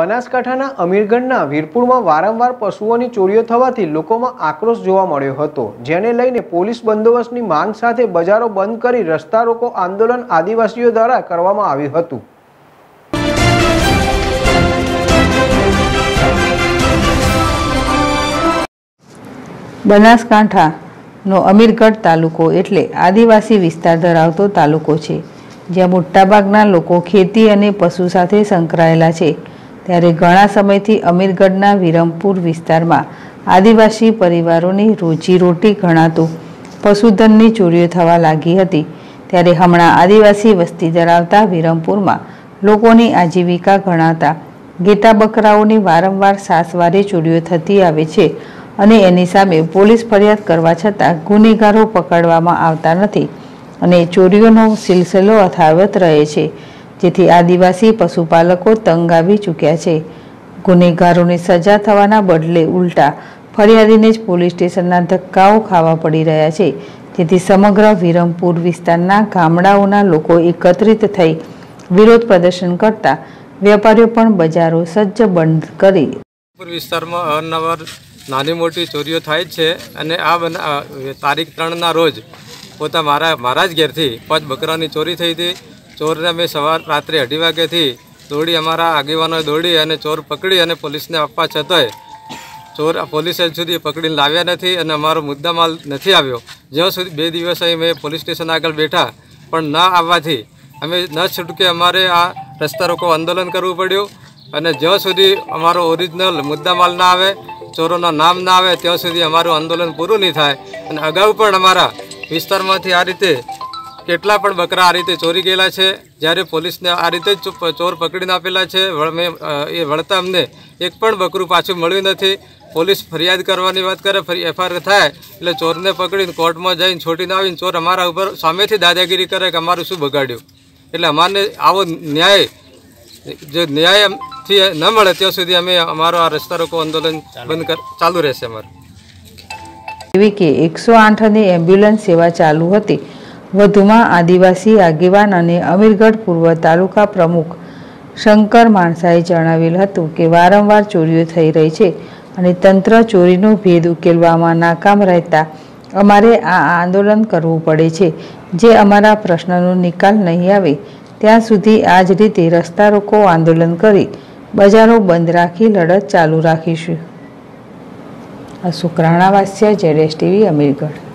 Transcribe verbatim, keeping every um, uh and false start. बनासकांठाना अमीरगढ़ना वीरपुरमा वारंवार पशुओनी चोरीओ थवाथी लोकोमां आक्रोश जोवा मळ्यो हतो, जेने लईने पोलीस बंदोबस्तनी मांग साथे बजारो बंद करी रस्ता रोको आंदोलन आदिवासीओ द्वारा करवामां आव्युं हतुं। बनासकांठानो अमीरगढ़ तालुको एटले आदिवासी विस्तार धरावतो तालुको छे, ज्यां मोटाभागना लोको खेती अने पशु साथे संकळायेला छे। त्यारे घणा समयथी अमीरगढ़ना विरमपुर विस्तारमां आदिवासी परिवारोनी रोजीरोटी गणातो पशुधननी चोरीओ थवा लागी हती। त्यारे हमणां आदिवासी वस्ती धरावता विरमपुरमां लोकोनी आजीविका गणाता गेटा बकराओनी वारंवार सासवारे चोरीओ थती आवे छे अने एनी सामे पोलीस फरियाद करवा छतां गुनेगारो पकड़वामां आवता नथी अने चोरीओनो सिलसिलो यथावत रहे छे, जेथी आदिवासी पशुपालको तंग आवी चूक्या छे। गुनेगारोने सजा थवाना बदले उल्टा फरियादीने ज पोलीस स्टेशनना धक्काओ खावा पड़ी रह्या छे, जेथी समग्र विरमपुर विस्तारना गामडाओना लोको एकत्रित थई विरोध प्रदर्शन करता व्यापारीओ पण बजारो सज्ज बंद करी विस्तारमां अनवर नानी मोटी चोरीओ थाय छे अने आ तारीख तीन ना रोज पोता मारा मारा ज घेरथी पांच बकरानी चोरी थई हती। चोर ने अमे सवार रात्रे अढ़ी वागे थी दौड़ी अमरा आगेवानोए दौड़ी अने चोर पकड़ी अने पुलिस ने आपवा छतांय चोर पुलिस हज सुधी पकड़ीने लाव्या नथी अने अमारो मुद्दामाल नथी आव्यो। ज्यां सुधी बे दिवस अहीं मैं पोलीस स्टेशन आगळ बेठा पण न आववाथी अमे न छूटके अमारे आ रस्ता रोको आंदोलन करवू पड्युं अने ज्यां सुधी अमारो ओरिजिनल मुद्दामाल न आवे चोरोना नाम न आवे त्यां सुधी अमारुं आंदोलन पूरुं नहीं थाय। अने अगाऊ पण अमारा विस्तारमांथी आ रीते केटला पण बकरा आ रीते चोरी गेला छे, ज्यारे पुलिस ने आ रीते चोर पकड़ीने आपेला छे। ए वळता अमने एक पण बकरू पाछुं मळ्युं नथी। पुलिस फरियाद करवानी वात करे फरी एफआईआर थाय एटले चोरने पकड़ीने कोर्टमां जईने छोडीने आवीने चोर अमारा उपर सामेथी दादागिरी करे के अमारुं शुं बगाड्युं। एटले अमारने आवो न्याय जो न्यायथी न मळे त्यां सुधी अमे अमारो आ रस्ता रोको आंदोलन बंद कर चालू रहेशे। अमारुं एवी के एक सौ आठ ने एम्ब्युलन्स सेवा चालू हती। વધુમાં આદિવાસી આગેવાન અને અમીરગઢ પૂર્વ તાલુકા પ્રમુખ શંકર માંસાઈ જણાવેલ હતું કે વારંવાર ચોરીઓ થઈ રહી છે અને તંત્ર ચોરીનો ભેદ ઉકેલવામાં નાકામ રહેતા અમારે આ આંદોલન કરવું પડે છે, જે અમારા પ્રશ્નનો નિકાલ નહીં આવે ત્યાં સુધી આ જ રીતે રસ્તા રોકો આંદોલન કરી બજારો બંધ રાખી લડત ચાલુ રાખીશું। શુક્રાણા વાસ્ય જેડ એસ ટીવી અમીરગઢ।